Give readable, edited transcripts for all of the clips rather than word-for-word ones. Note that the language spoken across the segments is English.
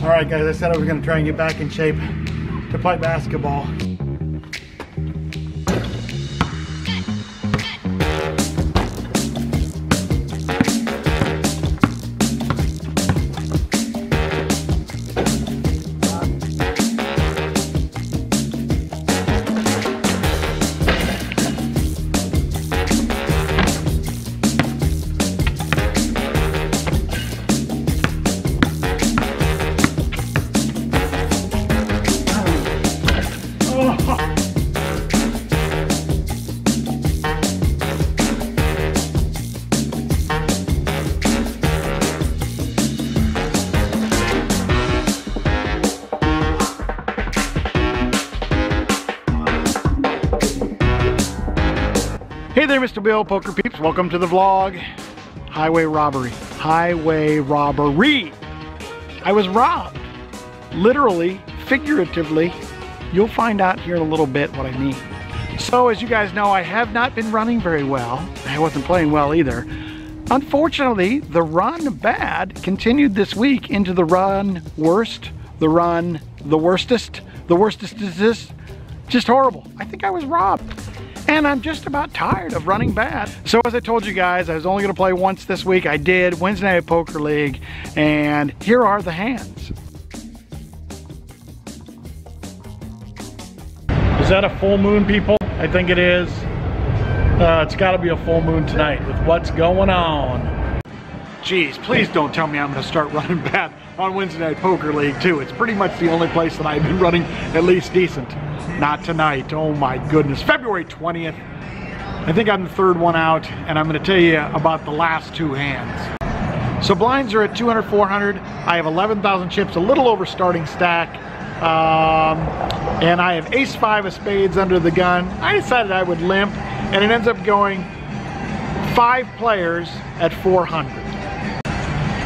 All right, guys, I said I was gonna try and get back in shape to play basketball. Hey there, Mr. Bill Poker peeps. Welcome to the vlog. Highway robbery. Highway robbery. I was robbed. Literally, figuratively. You'll find out here in a little bit what I mean. So as you guys know, I have not been running very well. I wasn't playing well either. Unfortunately, the run bad continued this week into the run worst, the run the worstest, the worstest is this. Just horrible. I think I was robbed. And I'm just about tired of running bad. So as I told you guys, I was only gonna play once this week. I did, Wednesday night at Poker League, and here are the hands. Is that a full moon, people? I think it is. It's gotta be a full moon tonight with what's going on. Jeez, please don't tell me I'm gonna start running bad on Wednesday night Poker League too. It's pretty much the only place that I've been running at least decent. Not tonight, oh my goodness. February 20th, I think I'm the third one out, and I'm gonna tell you about the last two hands. So blinds are at 200, 400. I have 11,000 chips, a little over starting stack. And I have ace five of spades under the gun. I decided I would limp, and it ends up going five players at 400.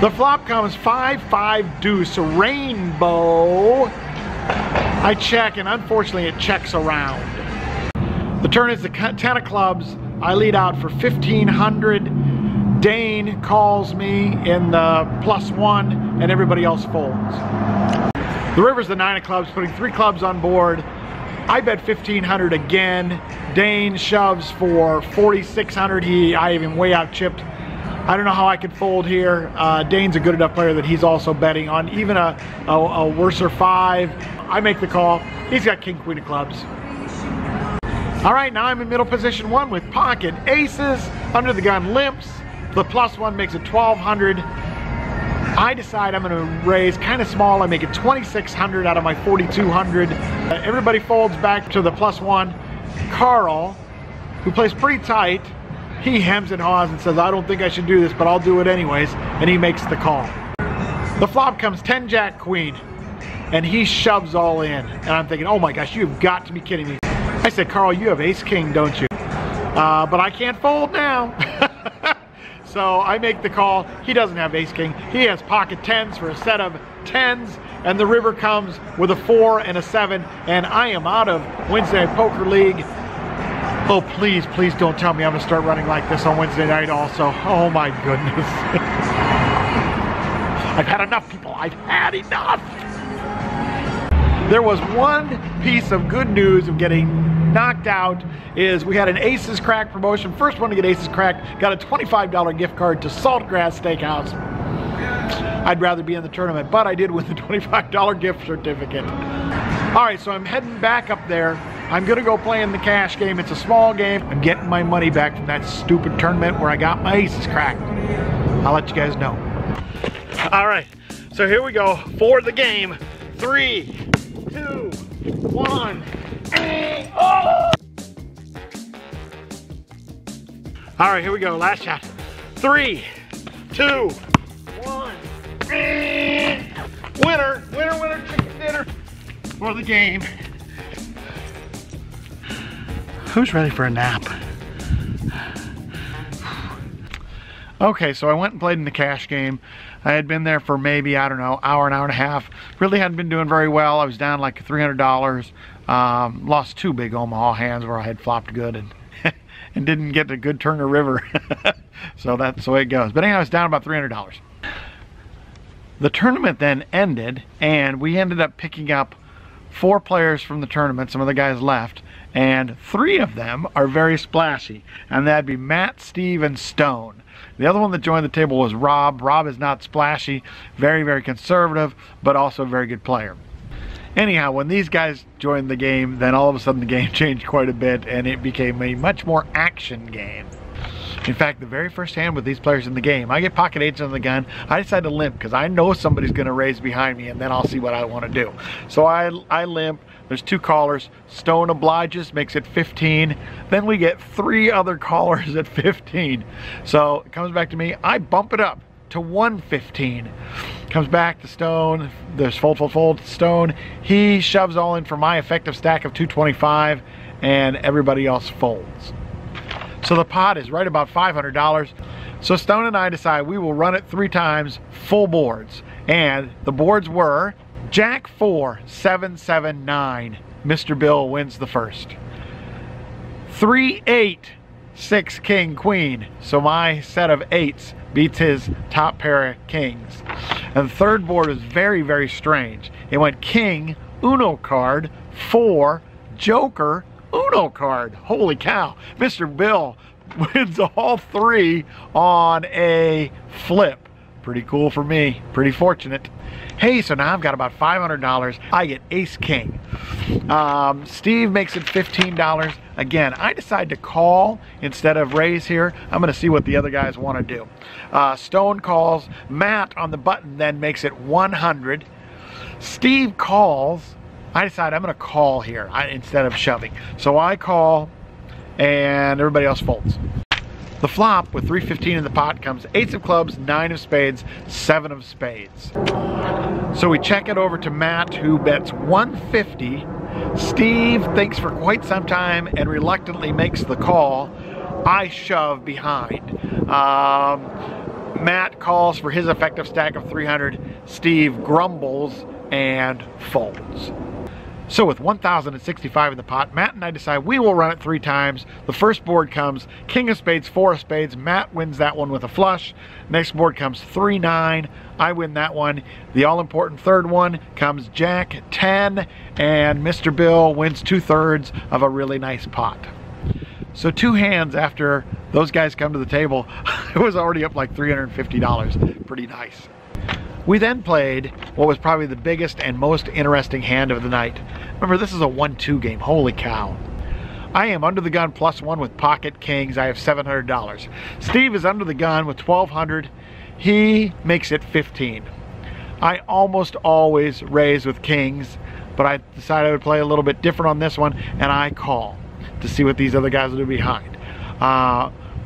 The flop comes 5-5 deuce, rainbow. I check, and unfortunately it checks around. The turn is the 10 of clubs. I lead out for 1,500. Dane calls me in the +1, and everybody else folds. The river's the 9 of clubs, putting 3 clubs on board. I bet 1,500 again. Dane shoves for 4,600. I even way out chipped. I don't know how I could fold here. Dane's a good enough player that he's also betting on even a worser five. I make the call. He's got king, queen of clubs. All right, now I'm in middle position one with pocket aces, under the gun limps. The +1 makes it 1,200. I decide I'm gonna raise kind of small. I make it 2,600 out of my 4,200. Everybody folds back to the +1. Carl, who plays pretty tight, he hems and haws and says, I don't think I should do this, but I'll do it anyways, and he makes the call. The flop comes 10 jack queen, and he shoves all in. And I'm thinking, oh my gosh, you've got to be kidding me. I said, Carl, you have ace king, don't you? But I can't fold now. So I make the call. He doesn't have ace king. He has pocket tens for a set of tens, and the river comes with a 4 and a 7, and I am out of Wednesday Poker League. Oh, please, please don't tell me I'm gonna start running like this on Wednesday night also. Oh my goodness. I've had enough, people. I've had enough. There was one piece of good news of getting knocked out is we had an Aces Crack promotion. First one to get Aces Crack got a $25 gift card to Saltgrass Steakhouse. I'd rather be in the tournament, but I did win the $25 gift certificate. All right, so I'm heading back up there. I'm gonna go play in the cash game. It's a small game. I'm getting my money back from that stupid tournament where I got my aces cracked. I'll let you guys know. All right, so here we go for the game. 3, 2, 1. And, oh! All right, here we go, last shot. 3, 2, 1. And, winner, winner, winner, chicken dinner for the game. Who's ready for a nap? Okay, so I went and played in the cash game. I had been there for maybe, I don't know, hour and a half. Really hadn't been doing very well. I was down like $300. Lost 2 big Omaha hands where I had flopped good and didn't get a good turn of river. So that's the way it goes. But anyway, I was down about $300. The tournament then ended, and we ended up picking up 4 players from the tournament. Some of the guys left, and 3 of them are very splashy, and that'd be Matt, Steve, and Stone. The other one that joined the table was Rob. Rob is not splashy, very, very conservative, but also a very good player. Anyhow, when these guys joined the game, then all of a sudden the game changed quite a bit, and it became a much more action game. In fact, the very first hand with these players in the game, I get pocket eights on the gun. I decide to limp because I know somebody's going to raise behind me, and then I'll see what I want to do. So I limp. There's 2 callers. Stone obliges, makes it 15. Then we get 3 other callers at 15. So it comes back to me. I bump it up to 115. Comes back to Stone. There's fold, fold, fold. Stone. He shoves all in for my effective stack of 225, and everybody else folds. So the pot is right about $500. So Stone and I decide we will run it 3 times, full boards. And the boards were Jack 4, 7, 7, 9. Mr. Bill wins the first. 3, 8, 6, King, Queen. So my set of 8s beats his top pair of kings. And the third board was very, very strange. It went King, Uno card, 4, Joker, Uno card. Holy cow. Mr. Bill wins all 3 on a flip. Pretty cool for me. Pretty fortunate. Hey, so now I've got about $500. I get ace king. Steve makes it $15. Again, I decide to call instead of raise here. I'm going to see what the other guys want to do. Stone calls. Matt on the button then makes it 100. Steve calls. I decide I'm going to call here instead of shoving. So I call, and everybody else folds. The flop with 315 in the pot comes 8s of clubs, 9 of spades, 7 of spades. So we check it over to Matt, who bets 150. Steve thinks for quite some time and reluctantly makes the call. I shove behind. Matt calls for his effective stack of 300. Steve grumbles and folds. So with 1,065 in the pot, Matt and I decide we will run it 3 times. The first board comes King of Spades, 4 of Spades. Matt wins that one with a flush. Next board comes 3-9. I win that one. The all-important third one comes Jack 10, and Mr. Bill wins 2/3 of a really nice pot. So 2 hands after those guys come to the table, it was already up like $350. Pretty nice. We then played what was probably the biggest and most interesting hand of the night. Remember, this is a 1-2 game. Holy cow. I am under the gun +1 with pocket kings. I have $700. Steve is under the gun with $1,200. He makes it $1,500. I almost always raise with kings, but I decided I would play a little bit different on this one, and I call to see what these other guys will do behind.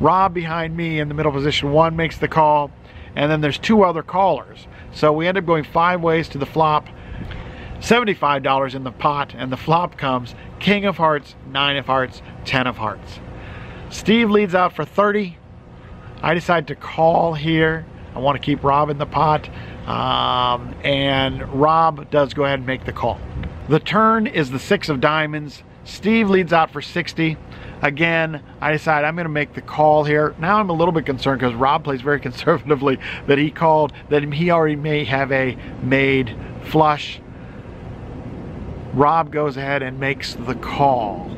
Rob behind me in the middle position 1 makes the call. And then there's 2 other callers. So we end up going 5 ways to the flop, $75 in the pot, and the flop comes King of Hearts, 9 of Hearts, 10 of Hearts. Steve leads out for 30. I decide to call here. I want to keep Rob in the pot, and Rob does go ahead and make the call. The turn is the 6 of diamonds. Steve leads out for 60. Again, I decide I'm going to make the call here. Now I'm a little bit concerned because Rob plays very conservatively, that he called, that he already may have a made flush. Rob goes ahead and makes the call.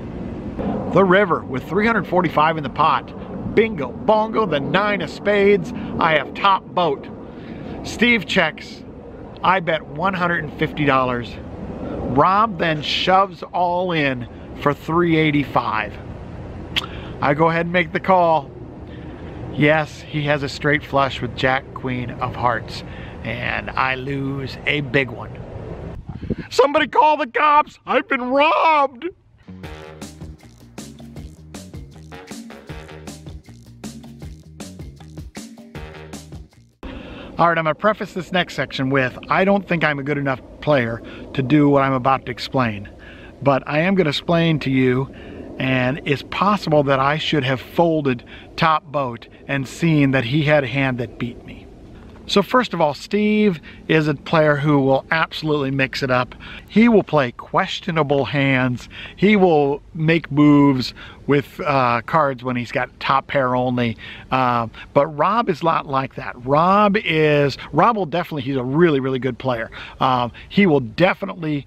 The river with 345 in the pot. Bingo, bongo, the 9 of spades. I have top boat. Steve checks. I bet $150. Rob then shoves all in for 385. I go ahead and make the call. Yes, he has a straight flush with Jack, Queen of Hearts, and I lose a big one. Somebody call the cops! I've been robbed! All right, I'm gonna preface this next section with, I don't think I'm a good enough player to do what I'm about to explain, but I am gonna explain to you. And it's possible that I should have folded top boat and seen that he had a hand that beat me. So first of all, Steve is a player who will absolutely mix it up. He will play questionable hands. He will make moves with cards when he's got top pair only. But Rob is not like that. Rob will definitely, he's a really, really good player. He will definitely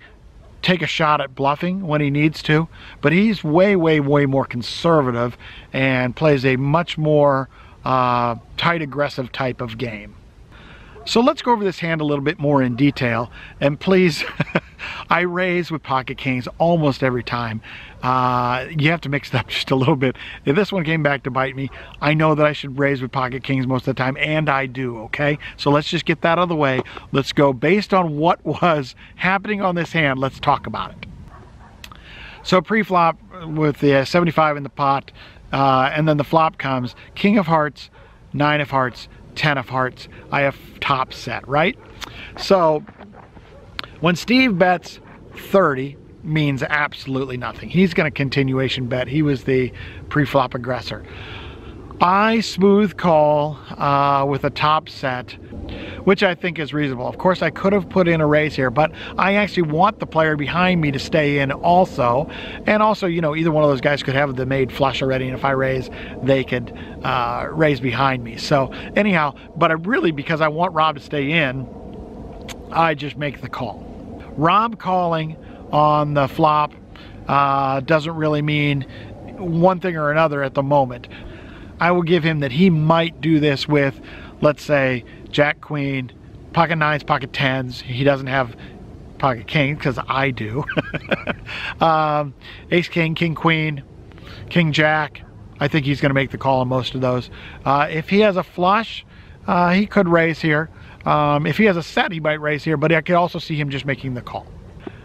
take a shot at bluffing when he needs to, but he's way, way, way more conservative and plays a much more tight, aggressive type of game. So let's go over this hand a little bit more in detail, and please, I raise with pocket kings almost every time. You have to mix it up just a little bit. If this one came back to bite me, I know that I should raise with pocket kings most of the time, and I do, okay? So let's just get that out of the way. Let's go based on what was happening on this hand, let's talk about it. So pre-flop with the 75 in the pot, and then the flop comes king of hearts, nine of hearts, 10 of hearts. I have top set, right? So when Steve bets 30, means absolutely nothing. He's going to continuation bet. He was the pre-flop aggressor. I smooth call with a top set, which I think is reasonable. Of course, I could have put in a raise here, but I actually want the player behind me to stay in also. And also, you know, either one of those guys could have the made flush already, and if I raise, they could raise behind me. So anyhow, but I really, because I want Rob to stay in, I just make the call. Rob calling on the flop doesn't really mean one thing or another at the moment. I will give him that he might do this with, let's say, jack, queen, pocket nines, pocket tens. He doesn't have pocket king because I do. Ace, king, king, queen, king, jack. I think he's going to make the call on most of those. If he has a flush, he could raise here. If he has a set, he might raise here, but I could also see him just making the call.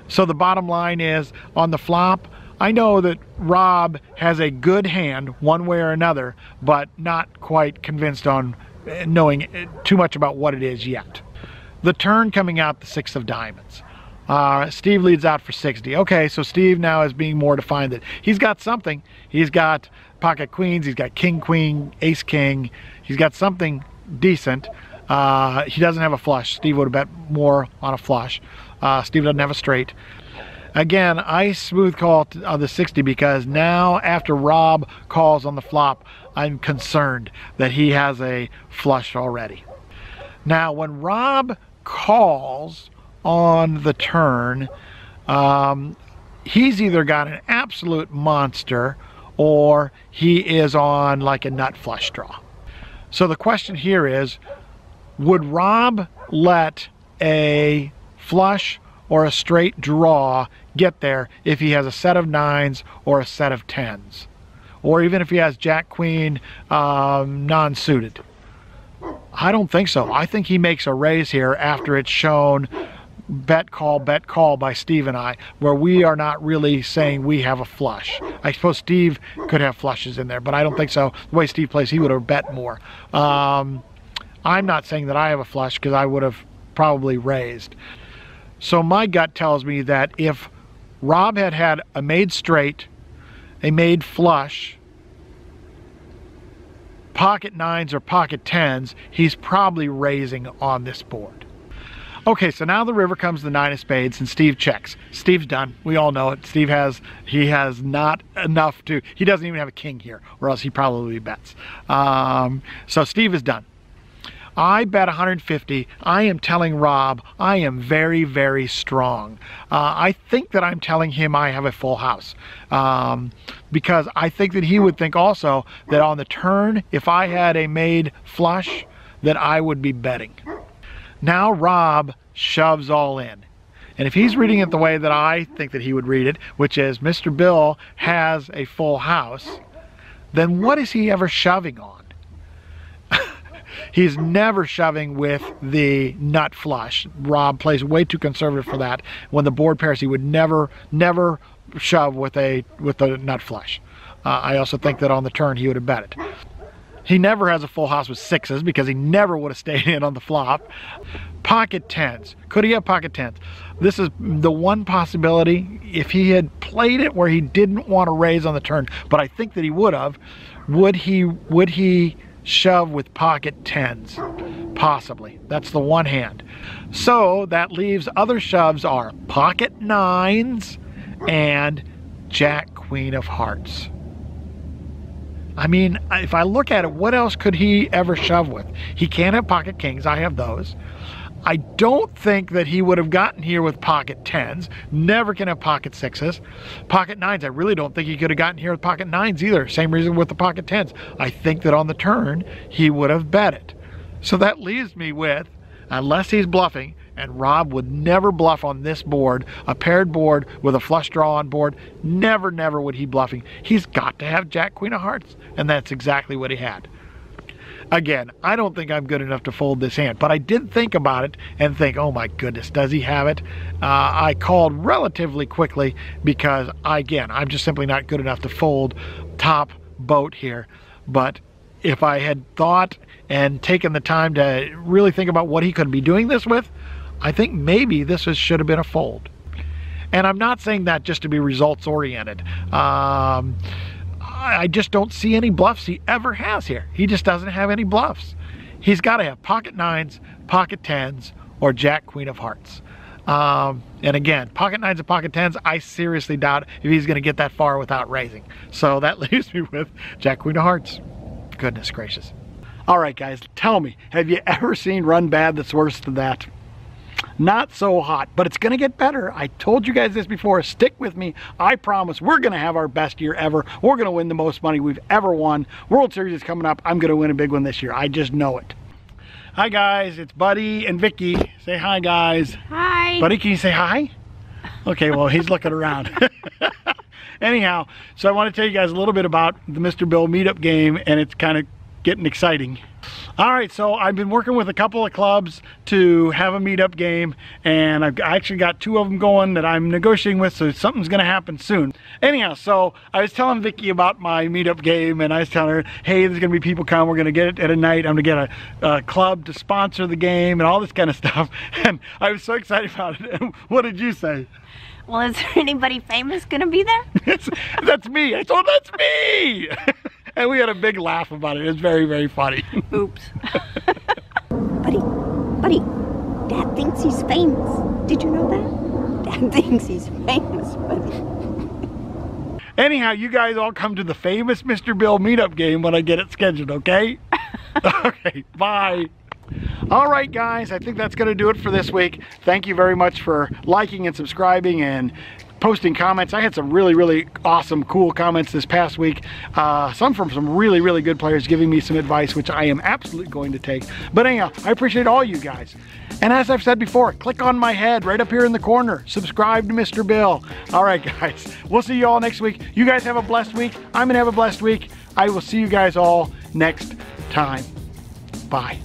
So the bottom line is, on the flop, I know that Rob has a good hand one way or another, but not quite convinced on knowing too much about what it is yet. The turn coming out, the six of diamonds. Steve leads out for 60. Okay, so Steve now is being more defined that he's got something. He's got pocket queens, he's got king, queen, ace, king. He's got something decent. He doesn't have a flush. Steve would have bet more on a flush. Steve doesn't have a straight. Again, I smooth call on the 60 because now after Rob calls on the flop, I'm concerned that he has a flush already. Now when Rob calls on the turn, he's either got an absolute monster or he is on like a nut flush draw. So the question here is, would Rob let a flush or a straight draw get there if he has a set of nines or a set of tens, or even if he has jack, queen, non-suited? I don't think so. I think he makes a raise here after it's shown bet call by Steve and I, where we are not really saying we have a flush. I suppose Steve could have flushes in there, but I don't think so. The way Steve plays, he would have bet more. I'm not saying that I have a flush because I would have probably raised. So my gut tells me that if Rob had had a made straight, a made flush, pocket nines or pocket tens, he's probably raising on this board. Okay, so now the river comes the nine of spades and Steve checks. Steve's done. We all know it. Steve he has not enough to, he doesn't even have a king here, or else he probably bets. So Steve is done. I bet 150. I am telling Rob I am very, very strong. I think that I'm telling him I have a full house, because I think that he would think also that on the turn, if I had a made flush, that I would be betting. Now Rob shoves all in. And if he's reading it the way that I think that he would read it, which is Mr. Bill has a full house, then what is he ever shoving on? He's never shoving with the nut flush. Rob plays way too conservative for that. When the board pairs, he would never shove with a nut flush. I also think that on the turn, he would have bet it. He never has a full house with sixes because he never would have stayed in on the flop. Pocket tens. Could he have pocket tens? This is the one possibility. If he had played it where he didn't want to raise on the turn, but I think that he would have, would he shove with pocket tens, possibly. That's the one hand. So that leaves other shoves are pocket nines and jack queen of hearts. I mean, if I look at it, what else could he ever shove with? He can't have pocket kings. I have those. I don't think that he would have gotten here with pocket tens. Never can have pocket sixes. Pocket nines, I really don't think he could have gotten here with pocket nines either. Same reason with the pocket tens. I think that on the turn, he would have bet it. So that leaves me with, unless he's bluffing, and Rob would never bluff on this board, a paired board with a flush draw on board, never, never would he bluffing. He's got to have jack queen of hearts, and that's exactly what he had. Again, I don't think I'm good enough to fold this hand, but I did think about it and think, oh my goodness, does he have it? I called relatively quickly because, again, I'm just simply not good enough to fold top boat here. But if I had thought and taken the time to really think about what he could be doing this with, I think maybe this should have been a fold. And I'm not saying that just to be results-oriented. I just don't see any bluffs he ever has here. He just doesn't have any bluffs. He's got to have pocket nines, pocket tens, or jack queen of hearts. And again, pocket nines and pocket tens, I seriously doubt if he's going to get that far without raising. So that leaves me with jack queen of hearts. Goodness gracious. All right, guys, tell me, have you ever seen run bad that's worse than that? Not so hot, but it's going to get better. I told you guys this before. Stick with me. I promise we're going to have our best year ever. We're going to win the most money we've ever won. World Series is coming up. I'm going to win a big one this year. I just know it. Hi, guys. It's Buddy and Vicky. Say hi, guys. Hi. Buddy, can you say hi? Okay, well, he's looking around. Anyhow, so I want to tell you guys a little bit about the Mr. Bill meetup game, and it's kind of getting exciting. All right, so I've been working with a couple of clubs to have a meetup game, and I've actually got two of them going that I'm negotiating with, so something's gonna happen soon. Anyhow, so I was telling Vicky about my meetup game, and I was telling her, hey, there's gonna be people come, we're gonna get it at a night, I'm gonna get a club to sponsor the game and all this kind of stuff, and I was so excited about it. What did you say? Well, is there anybody famous gonna be there? That's me. I told her, that's me. And we had a big laugh about it. It was very, very funny. Oops. Buddy, Dad thinks he's famous. Did you know that? Dad thinks he's famous, Buddy. Anyhow, you guys all come to the famous Mr. Bill meetup game when I get it scheduled, okay? Okay, bye. All right, guys, I think that's going to do it for this week. Thank you very much for liking and subscribing and posting comments. I had some really, really awesome, cool comments this past week. Some from some really, really good players giving me some advice, which I am absolutely going to take. But anyhow, I appreciate all you guys. And as I've said before, click on my head right up here in the corner. Subscribe to Mr. Bill. All right, guys, we'll see you all next week. You guys have a blessed week. I'm going to have a blessed week. I will see you guys all next time. Bye.